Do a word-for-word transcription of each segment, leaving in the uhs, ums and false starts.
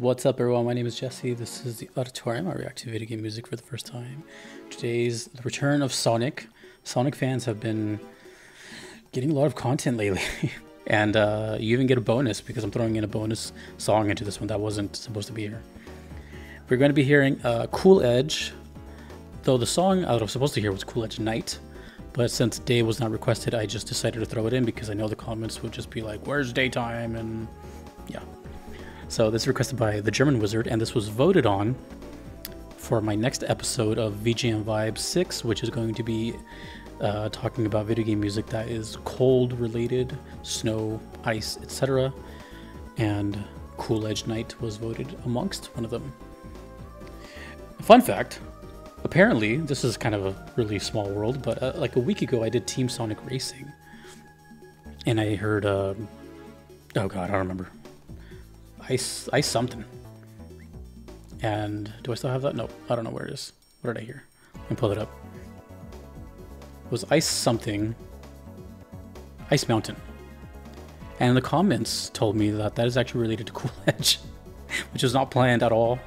What's up, everyone? My name is Jesse. This is the Auditorium. I react to video game music for the first time. Today's the return of Sonic. Sonic fans have been getting a lot of content lately. And uh, you even get a bonus because I'm throwing in a bonus song into this one that wasn't supposed to be here. We're going to be hearing uh, Cool Edge. Though the song I was supposed to hear was Cool Edge Night. But since day was not requested, I just decided to throw it in because I know the comments would just be like, where's daytime? And yeah. So this is requested by TheGermanWizard, and this was voted on for my next episode of V G M Vibe six, which is going to be uh, talking about video game music that is cold related, snow, ice, et cetera. And Cool Edge Night was voted amongst one of them. Fun fact, apparently, this is kind of a really small world, but uh, like a week ago I did Team Sonic Racing. And I heard, uh, oh god, I don't remember. Ice, ice something. And do I still have that? No, I don't know where it is. What did I hear? I can pull it up. It was Ice something. Ice Mountain. And the comments told me that that is actually related to Cool Edge, which was not planned at all.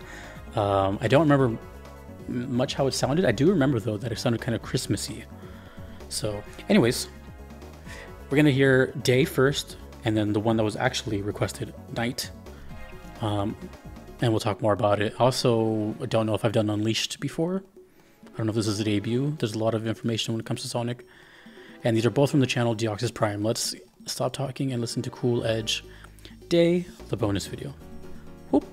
Um, I don't remember much how it sounded. I do remember, though, that it sounded kind of Christmassy. So, anyways, we're going to hear Day first, and then the one that was actually requested, Night. Um, and we'll talk more about it. Also, I don't know if I've done Unleashed before. I don't know if this is a debut. There's a lot of information when it comes to Sonic. And these are both from the channel Deoxys Prime. Let's stop talking and listen to Cool Edge Day, the bonus video. Whoop.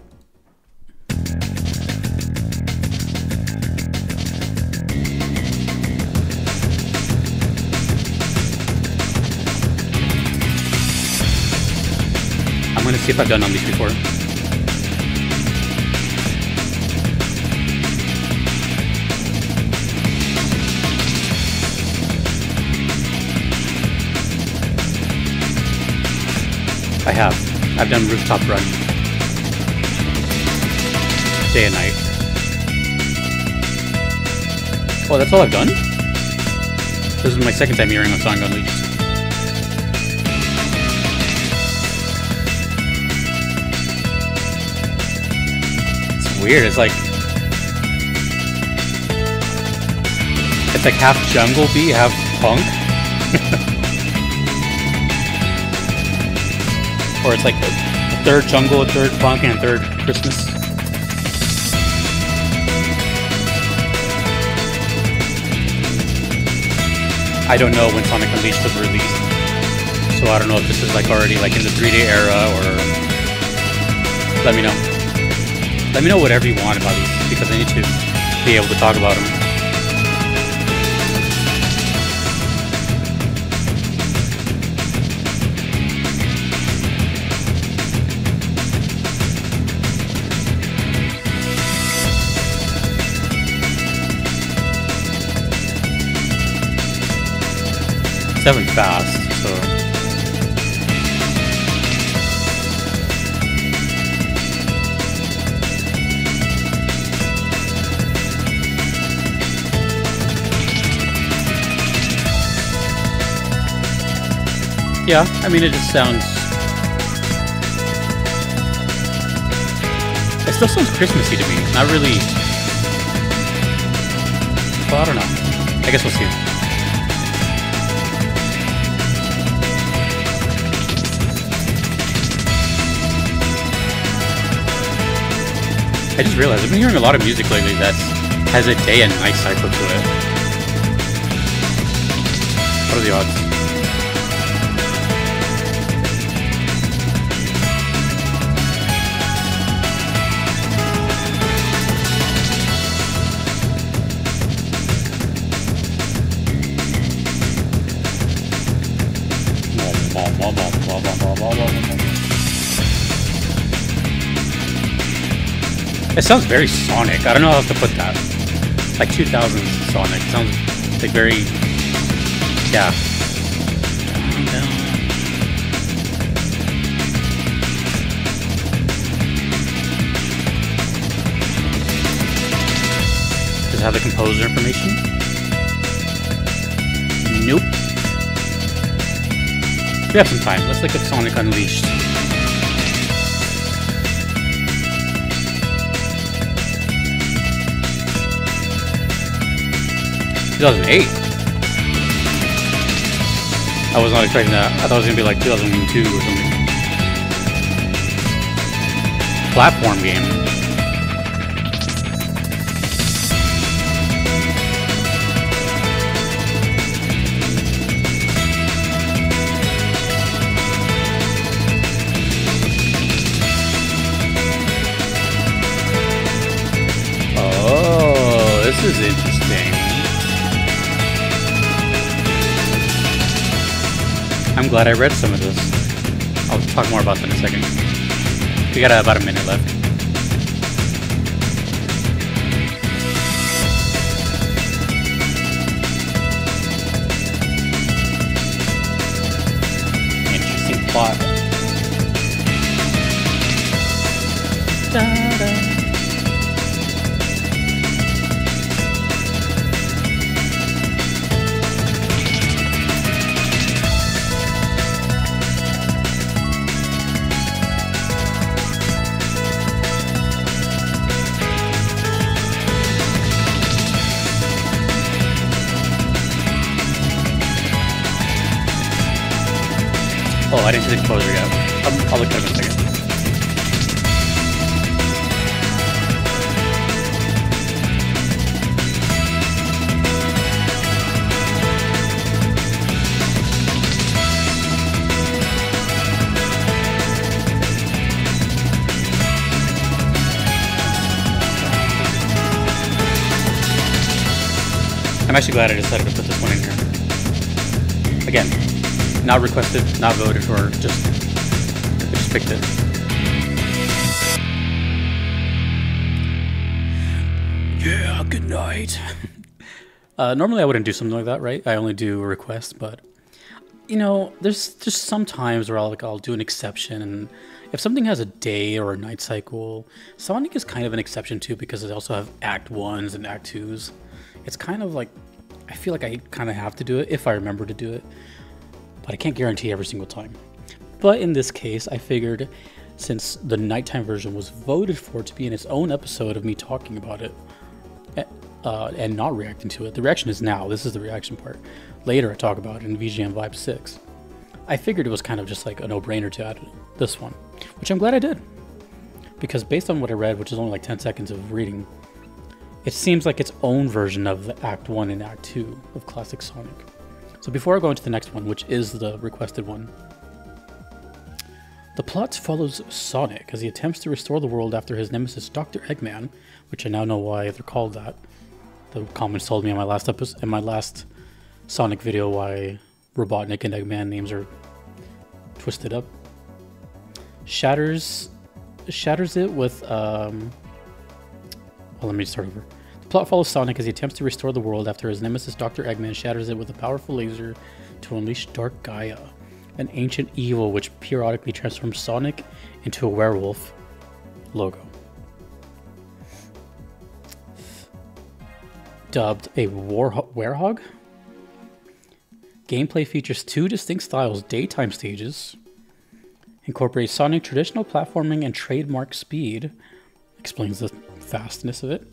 I'm gonna see if I've done Unleashed before. I have. I've done Rooftop Run. Day and Night. Oh, that's all I've done? This is my second time hearing a song Unleashed. It's weird, it's like... It's like half jungle beat, half punk. Or it's like a, a third jungle, a third punk, and a third Christmas. I don't know when Sonic Unleashed was released, so I don't know if this is like already like in the three D era or... Let me know. Let me know whatever you want about these, because I need to be able to talk about them. Seven fast, so yeah, I mean it just sounds it still sounds Christmassy to me, not really, well I don't know, I guess we'll see. I just realized I've been hearing a lot of music lately that has a day and night cycle to it. What are the odds? It sounds very Sonic. I don't know how to put that. Like two thousands Sonic. It sounds like very, yeah. Does it have the composer information? Nope. We have some time. Let's look at Sonic Unleashed. two thousand eight? I was not expecting that. I thought it was going to be like two thousand two or something. Platform game. Oh, this is interesting. I'm glad I read some of this. I'll talk more about that in a second. We got uh, about a minute left. Interesting plot. Da Oh, I didn't see the closer yet. I'll, I'll look at it in a second. I'm actually glad I decided to put this one in here. Again. Not requested, not voted for, just, just picked it. Yeah, good night. uh, normally I wouldn't do something like that, right? I only do requests, but, you know, there's just some times where I'll, like, I'll do an exception, and if something has a day or a night cycle, Sonic is kind of an exception too, because they also have Act ones and Act twos. It's kind of like, I feel like I kind of have to do it if I remember to do it. But I can't guarantee every single time. But in this case, I figured since the nighttime version was voted for to be in its own episode of me talking about it uh, and not reacting to it. The reaction is now. This is the reaction part. Later I talk about it in V G M Vibe six. I figured it was kind of just like a no-brainer to add this one, which I'm glad I did. Because based on what I read, which is only like ten seconds of reading, it seems like its own version of the Act one and Act two of Classic Sonic. So before I go into the next one, which is the requested one, the plot follows Sonic as he attempts to restore the world after his nemesis Doctor Eggman, which I now know why they're called that. The comments told me in my last episode, in my last Sonic video, why Robotnik and Eggman names are twisted up. Shatters, shatters it with. Um, well, let me start over. The plot follows Sonic as he attempts to restore the world after his nemesis Doctor Eggman shatters it with a powerful laser to unleash Dark Gaia, an ancient evil which periodically transforms Sonic into a werewolf logo. Dubbed a Werehog? Gameplay features two distinct styles, daytime stages, incorporates Sonic's traditional platforming and trademark speed, explains the fastness of it,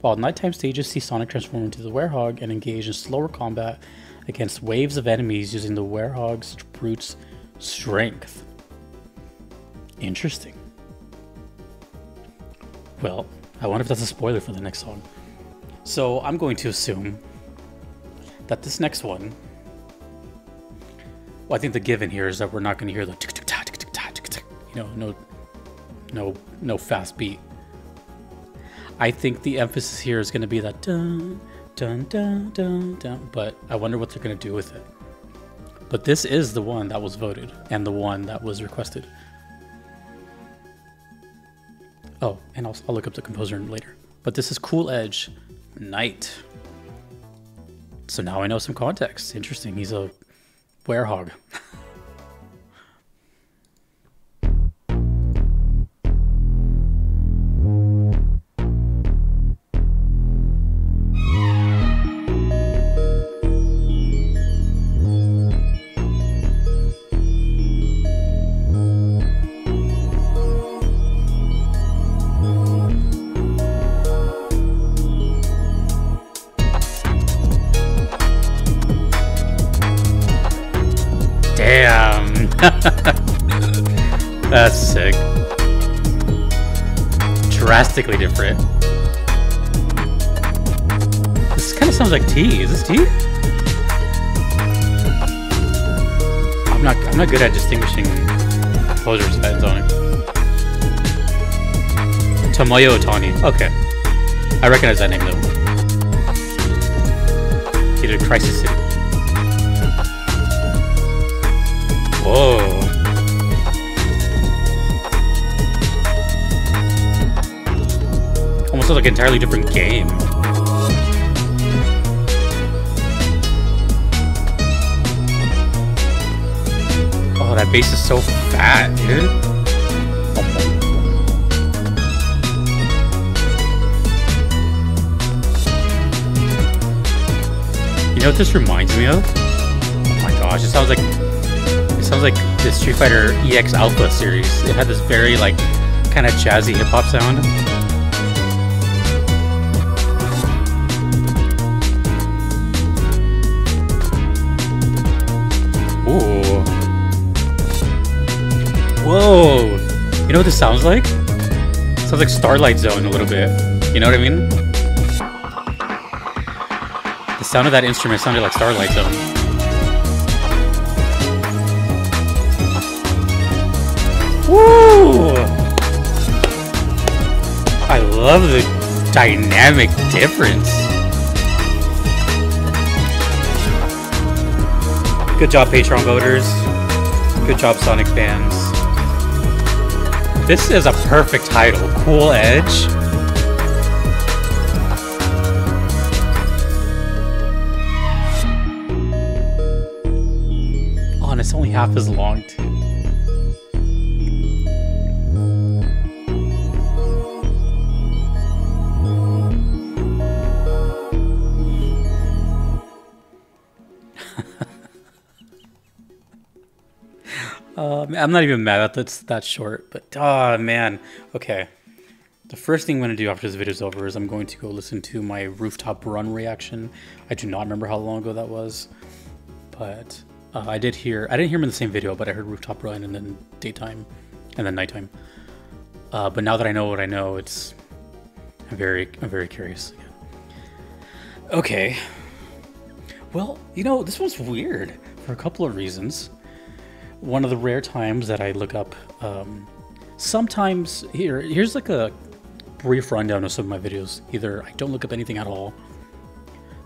while nighttime stages see Sonic transform into the Werehog and engage in slower combat against waves of enemies using the Werehog's brute strength. Interesting. Well, I wonder if that's a spoiler for the next song. So I'm going to assume that this next one, well, I think the given here is that we're not going to hear the tick tick ta tick tick ta tick tick, you know, no, no, no fast beat. I think the emphasis here is going to be that dun, dun, dun, dun, dun, but I wonder what they're going to do with it. But this is the one that was voted and the one that was requested. Oh, and I'll, I'll look up the composer later. But this is Cool Edge, Night. So now I know some context. Interesting. He's a werehog. That's sick. Drastically different. This kind of sounds like tea. Is this tea? I'm not. I'm not good at distinguishing composer sides on it. Tomoya Ohtani. Okay, I recognize that name though. He did Crisis City. Whoa. Almost like an entirely different game. Oh, that bass is so fat, dude. You know what this reminds me of? Oh my gosh, it sounds like it sounds like the Street Fighter E X Alpha series. It had this very like kind of jazzy hip hop sound. Whoa! You know what this sounds like? It sounds like Starlight Zone a little bit. You know what I mean? The sound of that instrument sounded like Starlight Zone. Woo! I love the dynamic difference. Good job, Patreon voters. Good job, Sonic fans. This is a perfect title, Cool Edge. Oh, and it's only half as long, too. I'm not even mad that that's that short, but ah, oh, man. Okay, the first thing I'm gonna do after this video is over is I'm going to go listen to my Rooftop Run reaction. I do not remember how long ago that was, but uh, I did hear. I didn't hear him in the same video, but I heard Rooftop Run and then daytime, and then nighttime. Uh, but now that I know what I know, it's I'm very I'm very curious. Yeah. Okay. Well, you know, this was weird for a couple of reasons. One of the rare times that I look up, um, sometimes here, here's like a brief rundown of some of my videos. Either I don't look up anything at all.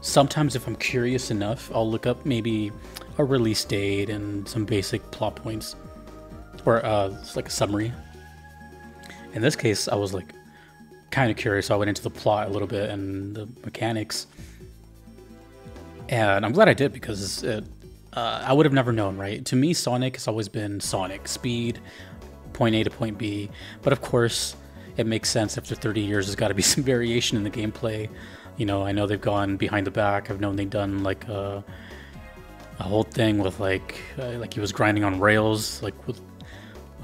Sometimes if I'm curious enough, I'll look up maybe a release date and some basic plot points or uh, it's like a summary. In this case, I was like kind of curious. So I went into the plot a little bit and the mechanics. And I'm glad I did because it, Uh, I would have never known, right? To me, Sonic has always been Sonic. Speed, point A to point B. But of course, it makes sense after thirty years, there's got to be some variation in the gameplay. You know, I know they've gone behind the back. I've known they've done like a, a whole thing with like, uh, like he was grinding on rails, like with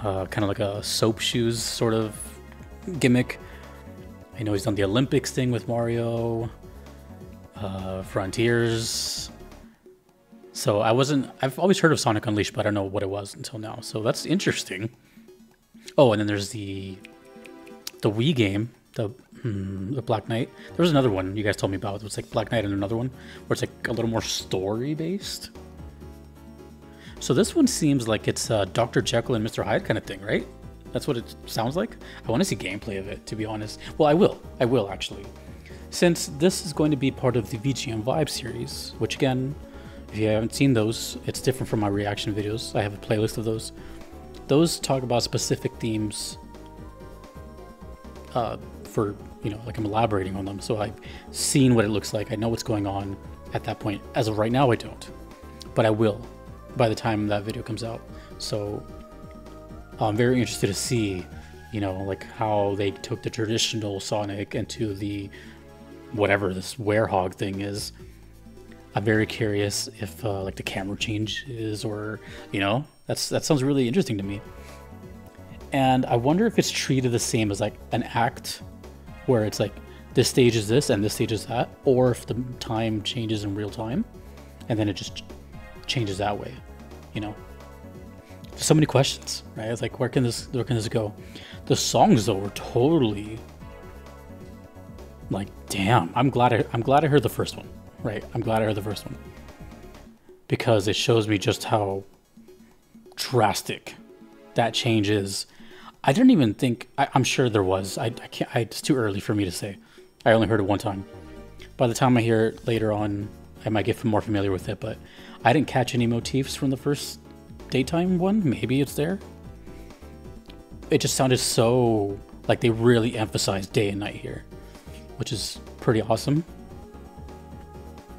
uh, kind of like a soap shoes sort of gimmick. I know he's done the Olympics thing with Mario, uh, Frontiers. So I wasn't, I've always heard of Sonic Unleashed, but I don't know what it was until now. So that's interesting. Oh, and then there's the the Wii game, the, hmm, the Black Knight. There was another one you guys told me about. It was like Black Knight and another one where it's like a little more story-based. So this one seems like it's uh, Doctor Jekyll and Mister Hyde kind of thing, right? That's what it sounds like. I want to see gameplay of it, to be honest. Well, I will. I will, actually. Since this is going to be part of the V G M Vibe series, which again... if you haven't seen those, it's different from my reaction videos. I have a playlist of those. Those talk about specific themes uh, for, you know, like I'm elaborating on them. So I've seen what it looks like. I know what's going on at that point. As of right now, I don't. But I will by the time that video comes out. So I'm very interested to see, you know, like how they took the traditional Sonic into the whatever this Werehog thing is. I'm very curious if uh, like the camera changes or, you know, that's that sounds really interesting to me. And I wonder if it's treated the same as like an act where it's like this stage is this and this stage is that, or if the time changes in real time and then it just changes that way, you know. so many questions, right? It's like, where can this where can this go? The songs though were totally like, damn, I'm glad I, I'm glad I heard the first one, right? I'm glad I heard the first one because it shows me just how drastic that change is. I didn't even think, I, I'm sure there was, I, I can't, I, it's too early for me to say. I only heard it one time. By the time I hear it later on, I might get more familiar with it, but I didn't catch any motifs from the first daytime one. Maybe it's there. It just sounded so, like they really emphasized day and night here, which is pretty awesome.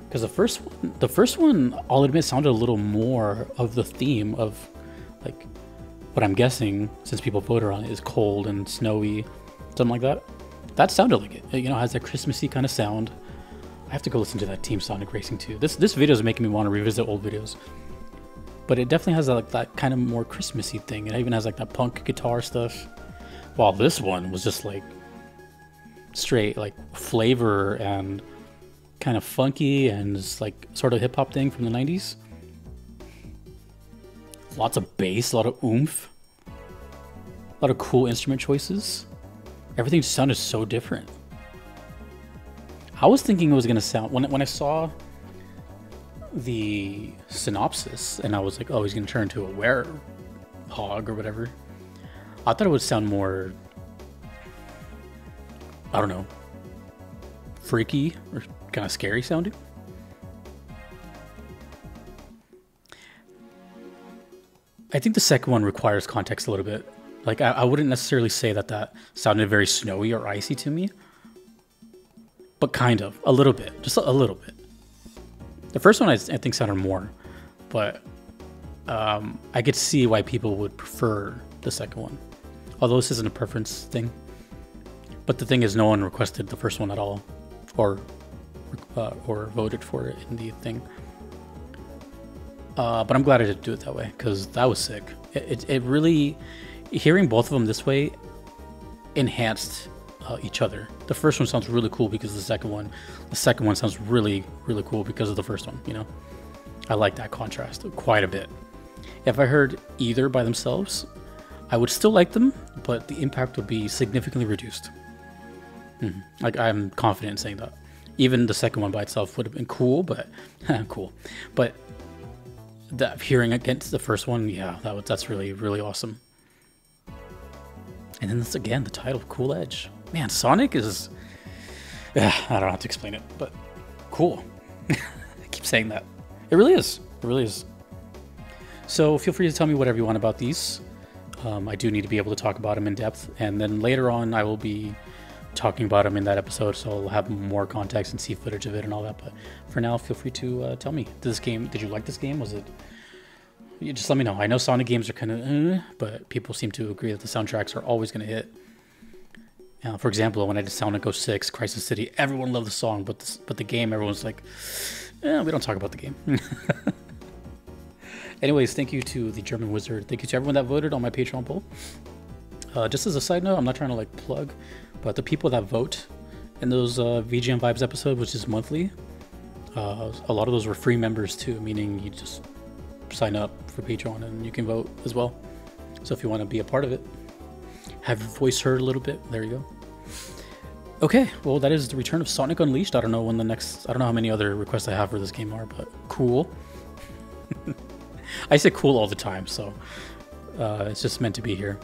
Because the first one, the first one, I'll admit, sounded a little more of the theme of, like, what I'm guessing, since people voted on it, is cold and snowy, something like that. That sounded like it. It, you know, has that Christmassy kind of sound. I have to go listen to that Team Sonic Racing too. This this video is making me want to revisit old videos, but it definitely has that, like, that kind of more Christmassy thing. It even has like that punk guitar stuff. While this one was just like straight like flavor and kind of funky and just like sort of hip hop thing from the nineties. Lots of bass, a lot of oomph, a lot of cool instrument choices. Everything sounded so different. I was thinking it was gonna sound, when when I saw the synopsis and I was like, oh, he's gonna turn into a werehog or whatever. I thought it would sound more, I don't know, freaky or kind of scary sounding. I think the second one requires context a little bit. Like, I, I wouldn't necessarily say that that sounded very snowy or icy to me, but kind of, a little bit, just a, a little bit. The first one I, I think sounded more, but um, I could see why people would prefer the second one. Although this isn't a preference thing, but the thing is, no one requested the first one at all, or uh, or voted for it in the thing. Uh, but I'm glad I did do it that way, because that was sick. It, it, it really, hearing both of them this way enhanced uh, each other. The first one sounds really cool because of the second one. The second one sounds really, really cool because of the first one, you know? I like that contrast quite a bit. If I heard either by themselves, I would still like them, but the impact would be significantly reduced. Mm-hmm. Like, I'm confident in saying that. Even the second one by itself would have been cool, but cool. But that hearing against the first one, yeah, that was, that's really, really awesome. And then this, again, the title, Cool Edge. Man, Sonic is, uh, I don't know how to explain it, but cool. I keep saying that. It really is, it really is. So feel free to tell me whatever you want about these. Um, I do need to be able to talk about them in depth. And then later on, I will be talking about them in that episode, so I'll have more context and see footage of it and all that. But for now, feel free to uh, tell me, this game, did you like this game? Was it, you just let me know. I know Sonic games are kind of, uh, but people seem to agree that the soundtracks are always going to hit. Uh, for example, when I did Sonic oh six, Crisis City, everyone loved the song, but the, but the game, everyone's like, eh, we don't talk about the game. Anyways, thank you to the German Wizard. Thank you to everyone that voted on my Patreon poll. Uh, just as a side note, I'm not trying to like plug, but the people that vote in those uh, V G M Vibes episode, which is monthly, uh, a lot of those were free members too, meaning you just sign up for Patreon and you can vote as well. So if you want to be a part of it, have your voice heard a little bit, there you go. Okay, well, that is the return of Sonic Unleashed. I don't know when the next, I don't know how many other requests I have for this game are, but cool. I say cool all the time, so uh, it's just meant to be here.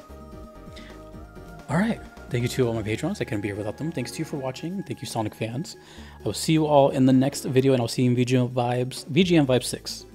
All right, thank you to all my patrons. I couldn't be here without them. Thanks to you for watching. Thank you, Sonic fans. I will see you all in the next video, and I'll see you in V G M Vibes, V G M Vibes six.